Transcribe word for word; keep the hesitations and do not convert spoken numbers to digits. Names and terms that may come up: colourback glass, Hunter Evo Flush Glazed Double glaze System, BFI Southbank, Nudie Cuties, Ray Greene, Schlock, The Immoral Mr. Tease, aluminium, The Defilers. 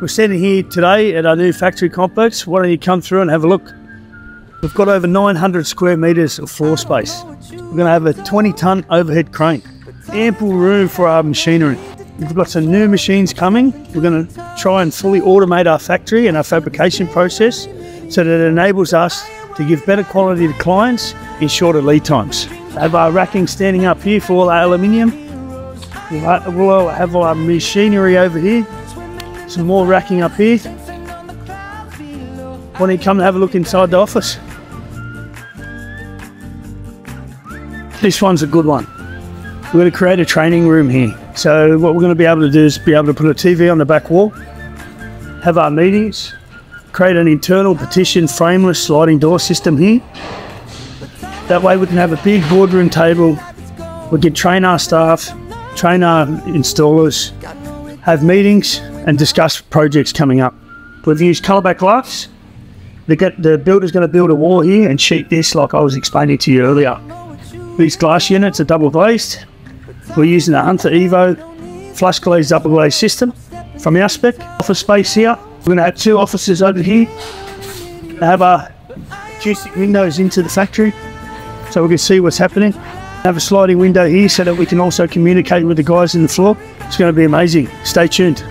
We're standing here today at our new factory complex. Why don't you come through and have a look? We've got over nine hundred square metres of floor space. We're going to have a twenty tonne overhead crane. Ample room for our machinery. We've got some new machines coming. We're going to try and fully automate our factory and our fabrication process so that it enables us to give better quality to clients in shorter lead times. We have our racking standing up here for all our aluminium. We'll have our machinery over here. Some more racking up here. Why don't you come and have a look inside the office? This one's a good one. We're going to create a training room here. So what we're going to be able to do is be able to put a T V on the back wall, have our meetings, create an internal partition frameless sliding door system here. That way we can have a big boardroom table. We can train our staff, train our installers, have meetings, and discuss projects coming up. We've used colourback glass. The, the builder's going to build a wall here and sheet this like I was explaining to you earlier. These glass units are double glazed. We're using the Hunter Evo Flush Glazed Double glaze System from our spec. Office space here. We're going to have two offices over here. We have our juicy windows into the factory so we can see what's happening. Have a sliding window here so that we can also communicate with the guys in the floor. It's going to be amazing. Stay tuned.